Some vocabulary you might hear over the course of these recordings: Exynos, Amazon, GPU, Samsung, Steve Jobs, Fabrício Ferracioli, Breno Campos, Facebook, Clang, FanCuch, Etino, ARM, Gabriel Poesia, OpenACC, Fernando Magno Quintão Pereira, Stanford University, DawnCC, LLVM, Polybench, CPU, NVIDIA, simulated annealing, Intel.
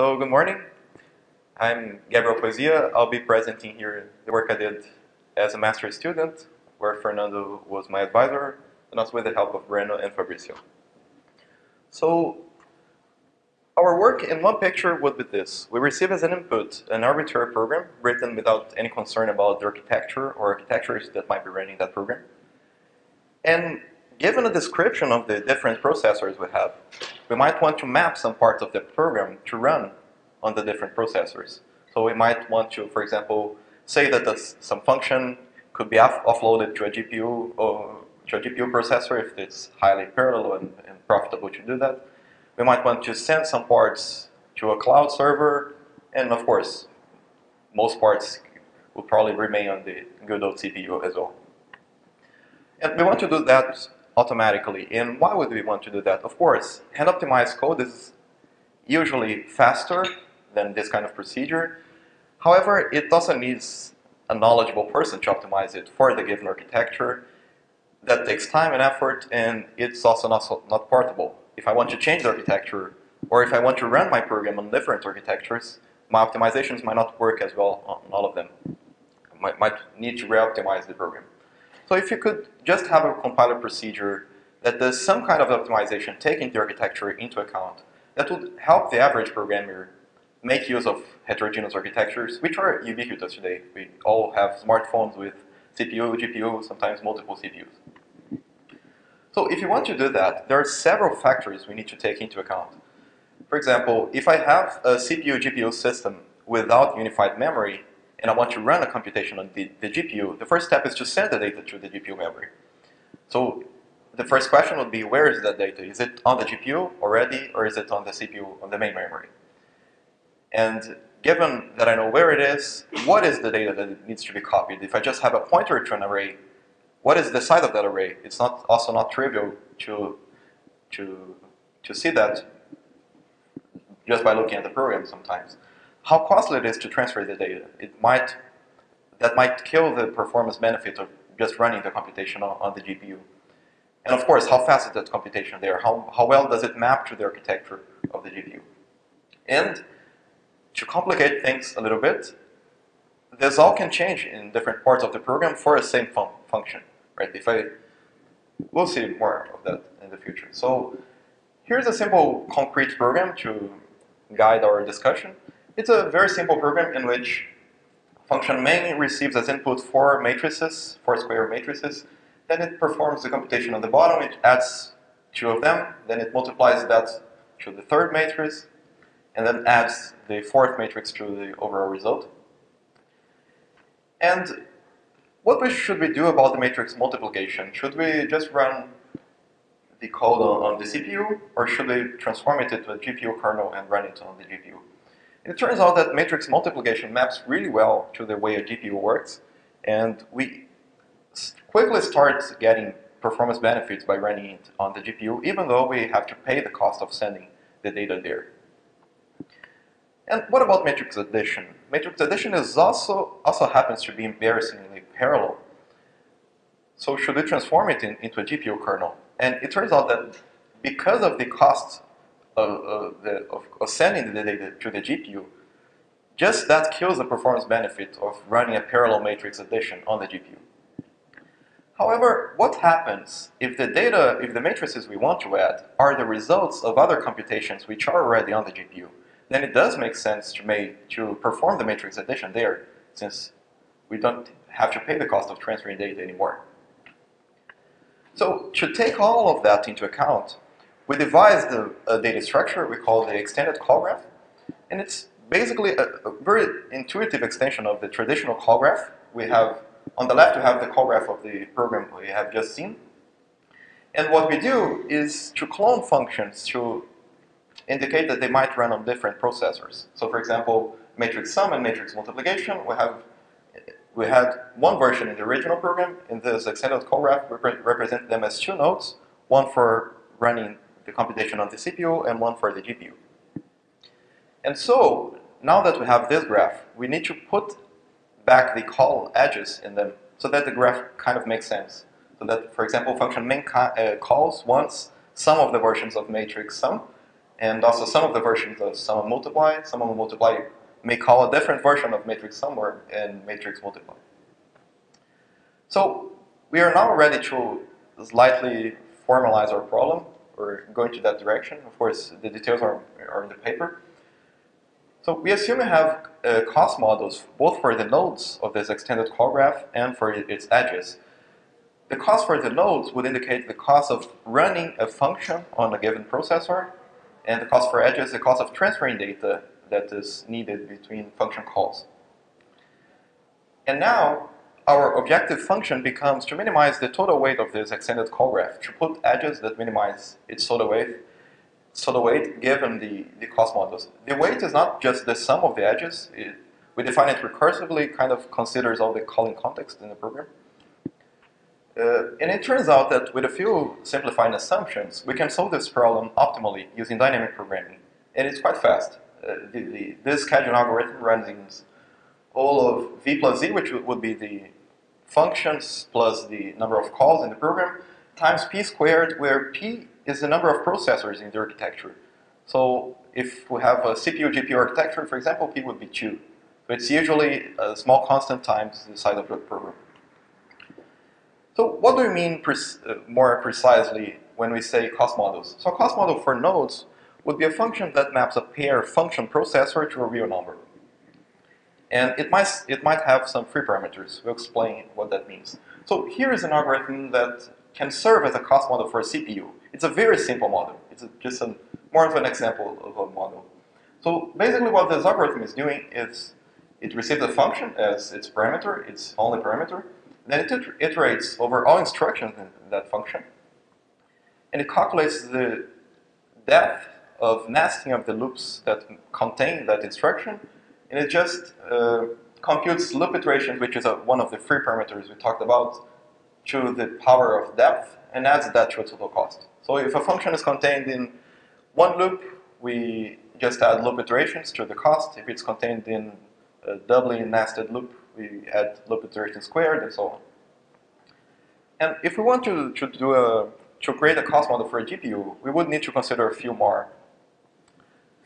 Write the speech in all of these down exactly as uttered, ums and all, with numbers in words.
So good morning, I'm Gabriel Poesia. I'll be presenting here the work I did as a master's student, where Fernando was my advisor, and also with the help of Breno and Fabrício. So our work in one picture would be this. We receive as an input an arbitrary program written without any concern about the architecture or architectures that might be running that program. And given a description of the different processors we have, we might want to map some parts of the program to run on the different processors. So we might want to, for example, say that some function could be off offloaded to a G P U or to a G P U processor if it's highly parallel and, and profitable to do that. We might want to send some parts to a cloud server, and of course, most parts will probably remain on the good old C P U as well. And we want to do that automatically. And why would we want to do that? Of course, hand-optimized code is usually faster than this kind of procedure. However, it also needs a knowledgeable person to optimize it for the given architecture. That takes time and effort, and it's also not, not portable. If I want to change the architecture, or if I want to run my program on different architectures, my optimizations might not work as well on all of them. I might, might need to re-optimize the program. So if you could just have a compiler procedure that does some kind of optimization taking the architecture into account, that would help the average programmer make use of heterogeneous architectures, which are ubiquitous today. We all have smartphones with C P U, G P U, sometimes multiple C P Us. So if you want to do that, there are several factors we need to take into account. For example, if I have a C P U-G P U system without unified memory, and I want to run a computation on the, the G P U, the first step is to send the data to the G P U memory. So the first question would be, where is that data? Is it on the G P U already, or is it on the C P U, on the main memory? And given that I know where it is, what is the data that needs to be copied? If I just have a pointer to an array, what is the size of that array? It's not, also not trivial to, to, to see that just by looking at the program sometimes. How costly it is to transfer the data. It might, that might kill the performance benefit of just running the computation on, on the G P U. And of course, how fast is that computation there? How, how well does it map to the architecture of the G P U? And to complicate things a little bit, this all can change in different parts of the program for a same fun function, right? If I, we'll see more of that in the future. So here's a simple concrete program to guide our discussion. It's a very simple program in which function main receives as input four matrices, four square matrices. Then it performs the computation on the bottom. It adds two of them. Then it multiplies that to the third matrix, and then adds the fourth matrix to the overall result. And what we should we do about the matrix multiplication? Should we just run the code on the C P U, or should we transform it into a G P U kernel and run it on the G P U? It turns out that matrix multiplication maps really well to the way a G P U works, and we quickly start getting performance benefits by running it on the G P U, even though we have to pay the cost of sending the data there. And what about matrix addition? Matrix addition is also, also happens to be embarrassingly parallel. So should we transform it in, into a G P U kernel? And it turns out that because of the cost Of, of, of sending the data to the G P U, just that kills the performance benefit of running a parallel matrix addition on the G P U. However, what happens if the data, if the matrices we want to add are the results of other computations which are already on the G P U? Then it does make sense to, make, to perform the matrix addition there, since we don't have to pay the cost of transferring data anymore. So to take all of that into account, we devised a, a data structure we call the extended call graph, and it's basically a, a very intuitive extension of the traditional call graph. We have, on the left, we have the call graph of the program we have just seen. And what we do is to clone functions to indicate that they might run on different processors. So for example, matrix sum and matrix multiplication, we have we had one version in the original program. In this extended call graph, we rep represent them as two nodes, one for running the computation on the C P U and one for the G P U. And so, now that we have this graph, we need to put back the call edges in them so that the graph kind of makes sense. So that, for example, function main ca uh, calls once some of the versions of matrix sum And also some of the versions of sum and multiply, sum and multiply may call a different version of matrix somewhere in matrix multiply. So we are now ready to slightly formalize our problem. We're going to that direction. Of course, the details are, are in the paper. So we assume we have uh, cost models both for the nodes of this extended call graph and for its edges. The cost for the nodes would indicate the cost of running a function on a given processor, and the cost for edges is the cost of transferring data that is needed between function calls. And now, our objective function becomes to minimize the total weight of this extended call graph, to put edges that minimize its total weight, total weight given the, the cost models. The weight is not just the sum of the edges. It, we define it recursively, kind of considers all the calling context in the program. Uh, and it turns out that with a few simplifying assumptions, we can solve this problem optimally using dynamic programming. And it's quite fast. Uh, the, the, this scheduling algorithm runs in all of v plus z, which would be the functions plus the number of calls in the program, times p squared, where p is the number of processors in the architecture. So if we have a C P U G P U architecture, for example, p would be two. So it's usually a small constant times the size of the program. So what do we mean pre uh, more precisely when we say cost models? So a cost model for nodes would be a function that maps a pair function processor to a real number. And it might, it might have some free parameters. We'll explain what that means. So here is an algorithm that can serve as a cost model for a C P U. It's a very simple model. It's just a, more of an example of a model. So basically what this algorithm is doing is it receives a function as its parameter, its only parameter. Then it iterates over all instructions in that function. And it calculates the depth of nesting of the loops that contain that instruction. And it just uh, computes loop iteration, which is a, one of the free parameters we talked about, to the power of depth, and adds that to a total cost. So if a function is contained in one loop, we just add loop iterations to the cost. If it's contained in a doubly nested loop, we add loop iteration squared, and so on. And if we want to, to, do a, to create a cost model for a G P U, we would need to consider a few more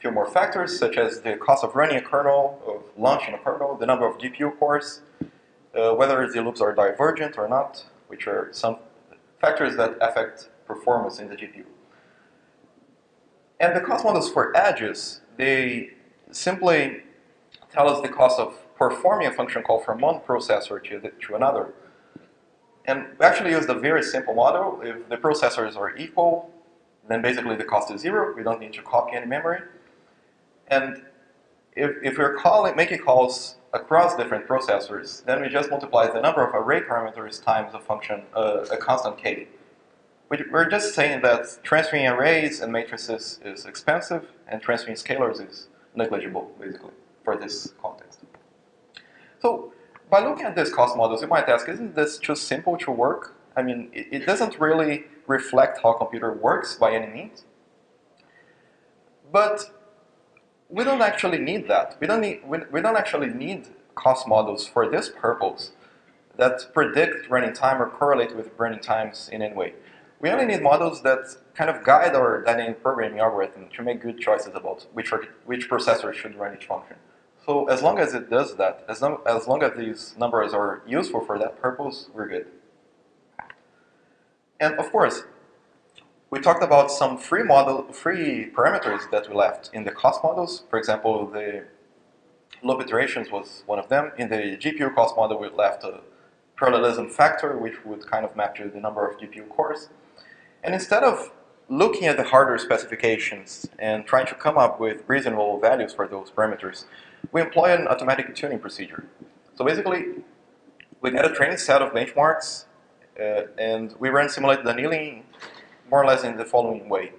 few more factors, such as the cost of running a kernel, of launching a kernel, the number of G P U cores, uh, whether the loops are divergent or not, which are some factors that affect performance in the G P U. And the cost models for edges, they simply tell us the cost of performing a function call from one processor to, the, to another. And we actually used a very simple model. If the processors are equal, then basically the cost is zero. We don't need to copy any memory. And if, if we're calling, making calls across different processors, then we just multiply the number of array parameters times a function, uh, a constant k. We're just saying that transferring arrays and matrices is expensive, and transferring scalars is negligible, basically, for this context. So by looking at these cost models, you might ask, isn't this too simple to work? I mean, it, it doesn't really reflect how a computer works by any means. But we don't actually need that. We don't, need, we, we don't actually need cost models for this purpose that predict running time or correlate with running times in any way. We only need models that kind of guide our dynamic programming algorithm to make good choices about which, which processor should run each function. So as long as it does that, as long, as long as these numbers are useful for that purpose, we're good. And of course, we talked about some free model, free parameters that we left in the cost models. For example, the loop iterations was one of them. In the G P U cost model, we left a parallelism factor, which would kind of map to the number of G P U cores. And instead of looking at the hardware specifications and trying to come up with reasonable values for those parameters, we employ an automatic tuning procedure. So basically, we get a training set of benchmarks, uh, and we run simulated annealing more or less in the following way.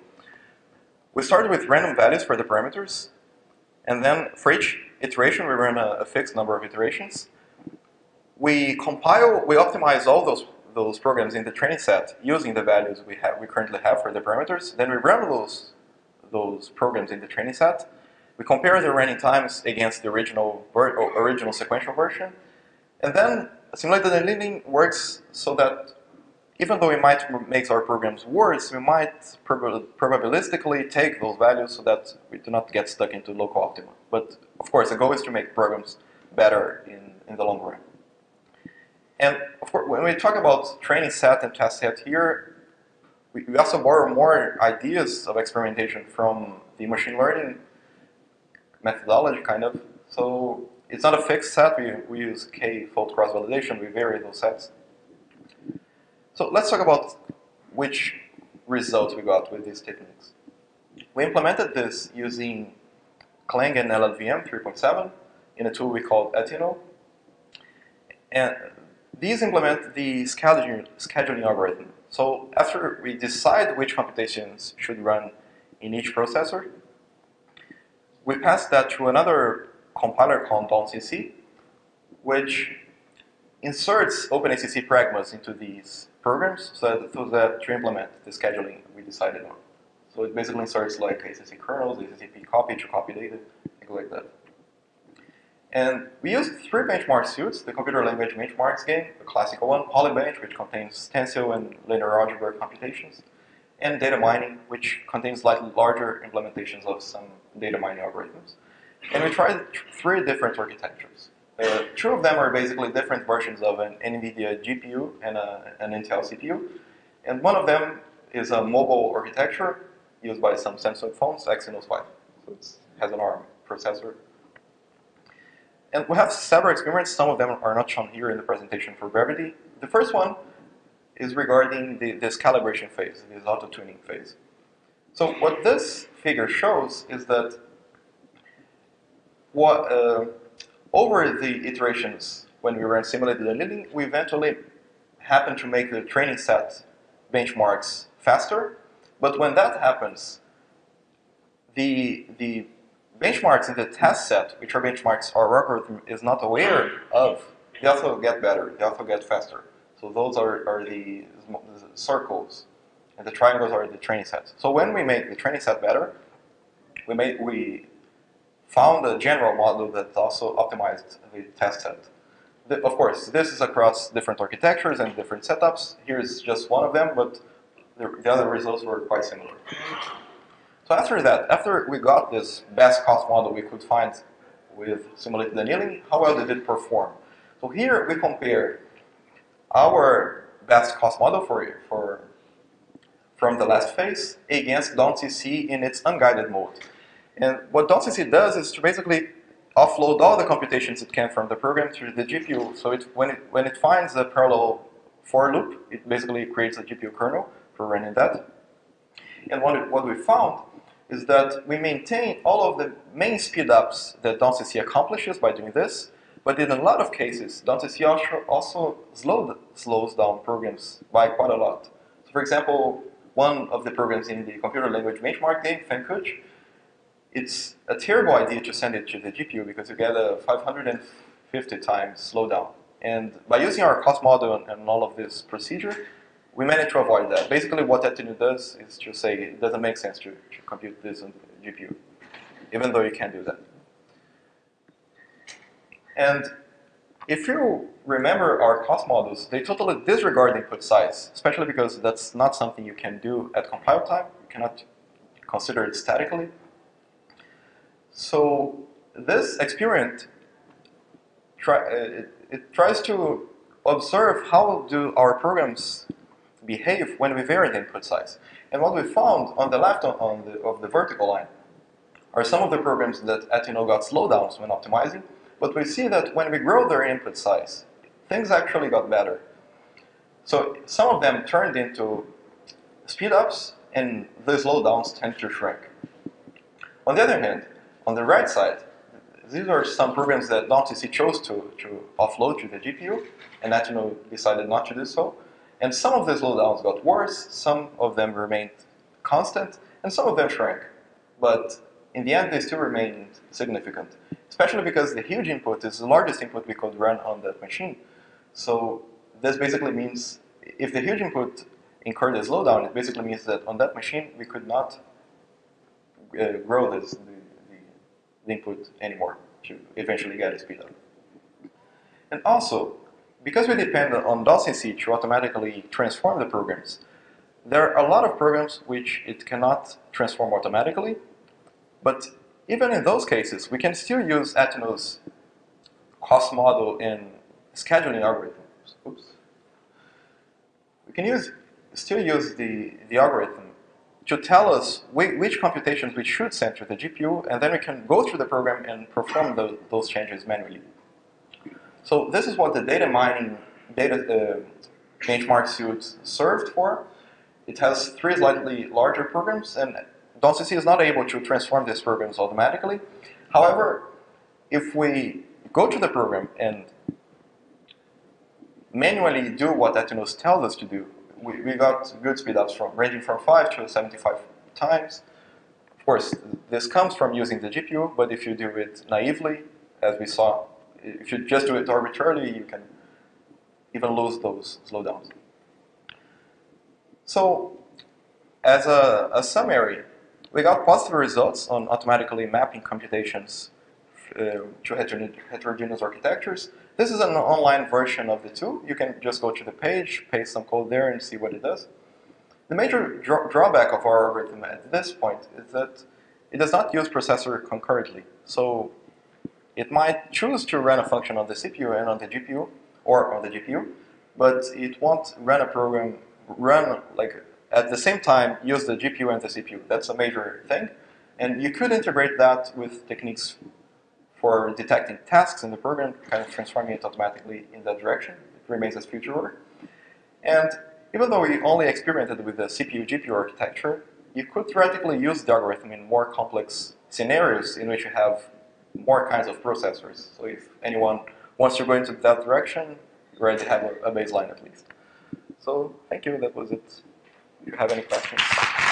We start with random values for the parameters, and then for each iteration, we run a, a fixed number of iterations. We compile, we optimize all those those programs in the training set using the values we have, we currently have for the parameters. Then we run those, those programs in the training set. We compare the running times against the original, original sequential version. And then simulated annealing works so that Even though we might make our programs worse, we might prob probabilistically take those values so that we do not get stuck into local optima. But of course, the goal is to make programs better in, in the long run. And of course, when we talk about training set and test set here, we, we also borrow more ideas of experimentation from the machine learning methodology, kind of. So it's not a fixed set. We, we use k-fold cross-validation. We vary those sets. So let's talk about which results we got with these techniques. We implemented this using Clang and L L V M three point seven in a tool we called Etino. And these implement the scheduling, scheduling algorithm. So after we decide which computations should run in each processor, we pass that to another compiler called DawnCC, which inserts OpenACC pragmas into these programs so that, so that to implement the scheduling we decided on. So it basically inserts like A C C kernels, A C C P copy to copy data, things like that. And we used three benchmark suites: the computer language benchmarks game, the classical one, Polybench, which contains tensile and linear algebra computations, and data mining, which contains slightly larger implementations of some data mining algorithms. And we tried three different architectures. Uh, two of them are basically different versions of an NVIDIA G P U and a, an Intel C P U. And one of them is a mobile architecture used by some Samsung phones, Exynos five. So it has an ARM processor. And we have several experiments. Some of them are not shown here in the presentation for brevity. The first one is regarding the, this calibration phase, this auto-tuning phase. So what this figure shows is that what... Uh, Over the iterations, when we ran simulated annealing, we eventually happen to make the training set benchmarks faster. But when that happens, the, the benchmarks in the test set, which are benchmarks our algorithm is not aware of, they also get better, they also get faster. So those are, are the circles, and the triangles are the training sets. So when we make the training set better, we make, we found a general model that also optimized the test set. The, of course, this is across different architectures and different setups. Here's just one of them, but the, the other results were quite similar. So after that, after we got this best cost model we could find with simulated annealing, how well did it perform? So here we compare our best cost model for, for from the last phase against DawnCC in its unguided mode. And what DawnCC does is to basically offload all the computations it can from the program to the G P U. So it, when, it, when it finds a parallel for loop, it basically creates a G P U kernel for running that. And what, it, what we found is that we maintain all of the main speedups that DawnCC accomplishes by doing this. But in a lot of cases, DawnCC also, also slowed, slows down programs by quite a lot. So for example, one of the programs in the computer language benchmark game, FanCuch, it's a terrible idea to send it to the G P U because you get a five hundred fifty times slowdown. And by using our cost model and all of this procedure, we managed to avoid that. Basically, what Etino does is to say it doesn't make sense to, to compute this on the G P U, even though you can do that. And if you remember our cost models, they totally disregard input size, especially because that's not something you can do at compile time. You cannot consider it statically. So this experiment, try, it, it tries to observe how do our programs behave when we vary the input size. And what we found on the left on, on the, of the vertical line are some of the programs that Etino got slowdowns when optimizing. But we see that when we grow their input size, things actually got better. So some of them turned into speedups, and the slowdowns tend to shrink. On the other hand, on the right side, these are some programs that DawnCC chose to, to offload to the G P U, and Etino decided not to do so. And some of these slowdowns got worse, some of them remained constant, and some of them shrank. But in the end, they still remained significant, especially because the huge input is the largest input we could run on that machine. So this basically means if the huge input incurred a slowdown, it basically means that on that machine, we could not uh, grow this input anymore to eventually get a speed up. And also, because we depend on DawnCC to automatically transform the programs, there are a lot of programs which it cannot transform automatically, but even in those cases, we can still use Etino's cost model and scheduling algorithms. Oops. We can use, still use the, the algorithm to tell us wh which computations we should send to the G P U, and then we can go through the program and perform the, those changes manually. So this is what the data mining data uh, benchmark suite served for. It has three slightly larger programs, and DawnCC is not able to transform these programs automatically. However, if we go to the program and manually do what Etino tells us to do, we, we got good speedups from ranging from five to seventy-five times. Of course, this comes from using the G P U, but if you do it naively, as we saw, if you just do it arbitrarily, you can even lose those slowdowns. So, as a, a summary, we got positive results on automatically mapping computations uh, to heterogene heterogeneous architectures. This is an online version of the tool. You can just go to the page, paste some code there, and see what it does. The major draw drawback of our algorithm at this point is that it does not use processor concurrently. So, it might choose to run a function on the C P U and on the G P U, or on the G P U, but it won't run a program run like at the same time use the G P U and the C P U. That's a major thing, and you could integrate that with techniques for detecting tasks in the program, kind of transforming it automatically in that direction. It remains as future work. And even though we only experimented with the C P U G P U architecture, you could theoretically use the algorithm in more complex scenarios in which you have more kinds of processors. So if anyone wants to go into that direction, you already have a baseline at least. So, thank you, that was it. If you have any questions.